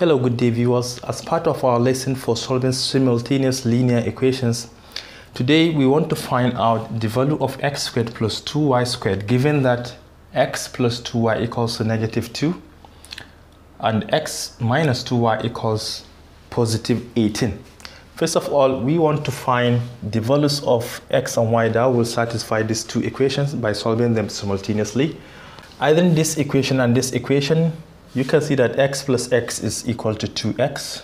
Hello, good day viewers. As part of our lesson for solving simultaneous linear equations, today we want to find out the value of x squared plus 2y squared, given that x plus 2y equals to negative 2 and x minus 2y equals positive 18. First of all, we want to find the values of x and y that will satisfy these two equations by solving them simultaneously. Either this equation and this equation, you can see that x plus x is equal to 2x,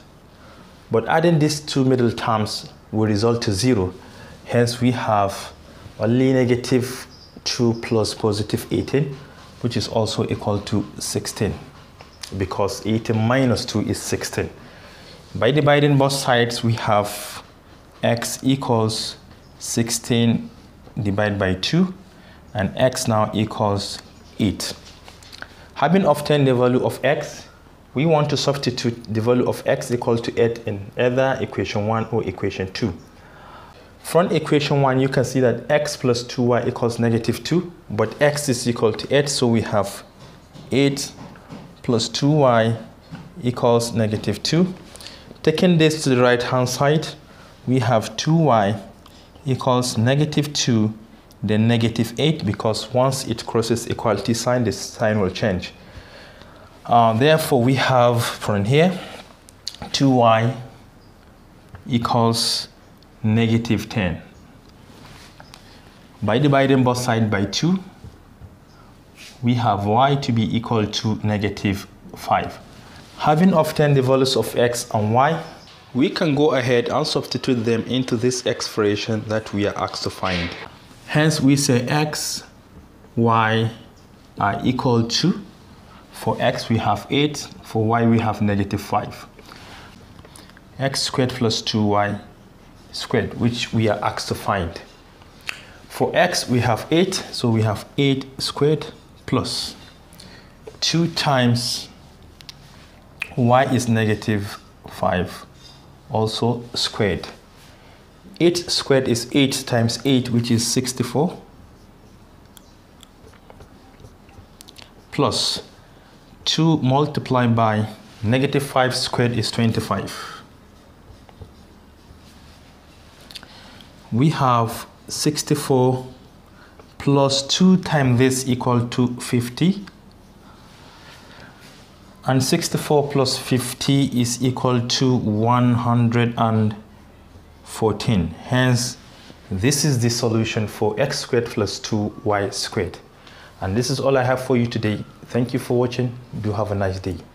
but adding these two middle terms will result to 0. Hence, we have only negative 2 plus positive 18, which is also equal to 16, because 18 minus 2 is 16. By dividing both sides, we have x equals 16 divided by 2, and x now equals 8. Having obtained the value of x, we want to substitute the value of x equal to 8 in either equation 1 or equation 2. From equation 1, you can see that x plus 2y equals negative 2, but x is equal to 8, so we have 8 plus 2y equals negative 2. Taking this to the right-hand side, we have 2y equals negative 2, then negative 8, because once it crosses equality sign, the sign will change. Therefore, we have from here 2y equals negative 10. By dividing both sides by 2, we have y to be equal to negative 5. Having obtained the values of x and y, we can go ahead and substitute them into this expression that we are asked to find. Hence, we say x, y are equal to, for x we have 8, for y we have negative 5. X squared plus 2y squared, which we are asked to find. For x we have 8, so we have 8 squared plus 2 times y is negative 5, also squared. 8 squared is 8 times 8, which is 64, plus 2 multiplied by negative 5 squared is 25. We have 64 plus 2 times this equal to 50. And 64 plus 50 is equal to 114. Hence, this is the solution for x squared plus 2y squared. And this is all I have for you today. Thank you for watching. Do have a nice day.